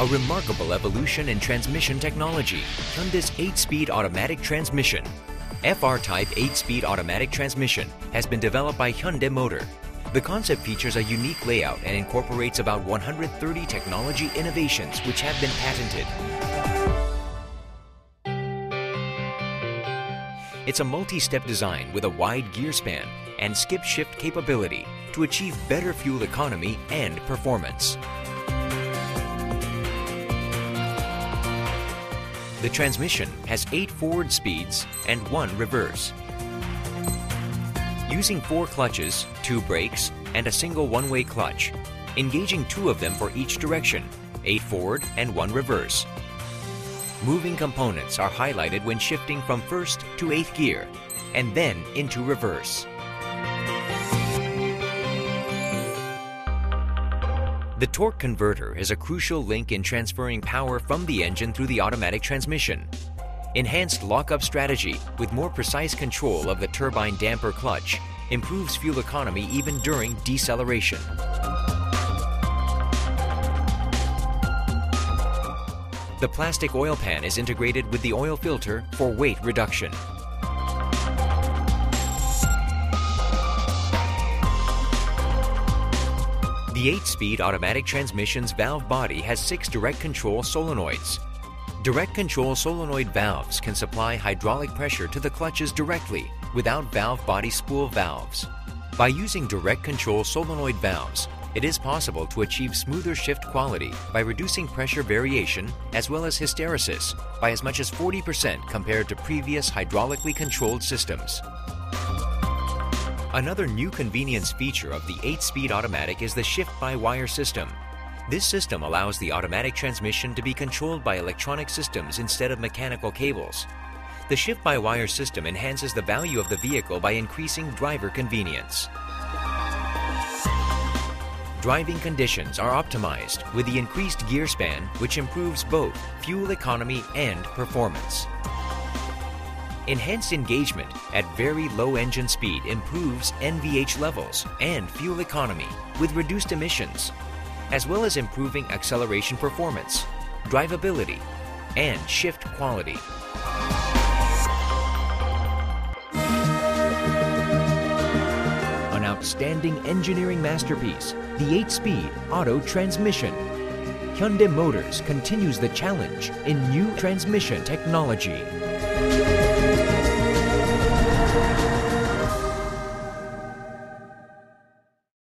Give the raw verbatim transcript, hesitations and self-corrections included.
A remarkable evolution in transmission technology. Hyundai's eight-speed automatic transmission. F R-type eight-speed automatic transmission has been developed by Hyundai Motor. The concept features a unique layout and incorporates about one hundred thirty technology innovations which have been patented. It's a multi-step design with a wide gear span and skip-shift capability to achieve better fuel economy and performance. The transmission has eight forward speeds and one reverse. Using four clutches, two brakes, and a single one-way clutch, engaging two of them for each direction, eight forward and one reverse. Moving components are highlighted when shifting from first to eighth gear, and then into reverse. The torque converter is a crucial link in transferring power from the engine through the automatic transmission. Enhanced lockup strategy with more precise control of the turbine damper clutch improves fuel economy even during deceleration. The plastic oil pan is integrated with the oil filter for weight reduction. The eight-speed automatic transmission's valve body has six direct control solenoids. Direct control solenoid valves can supply hydraulic pressure to the clutches directly without valve body spool valves. By using direct control solenoid valves, it is possible to achieve smoother shift quality by reducing pressure variation as well as hysteresis by as much as forty percent compared to previous hydraulically controlled systems. Another new convenience feature of the eight-speed automatic is the shift-by-wire system. This system allows the automatic transmission to be controlled by electronic systems instead of mechanical cables. The shift-by-wire system enhances the value of the vehicle by increasing driver convenience. Driving conditions are optimized with the increased gear span, which improves both fuel economy and performance. Enhanced engagement at very low engine speed improves N V H levels and fuel economy with reduced emissions, as well as improving acceleration performance, drivability, and shift quality. An outstanding engineering masterpiece, the eight-speed auto transmission. Hyundai Motors continues the challenge in new transmission technology.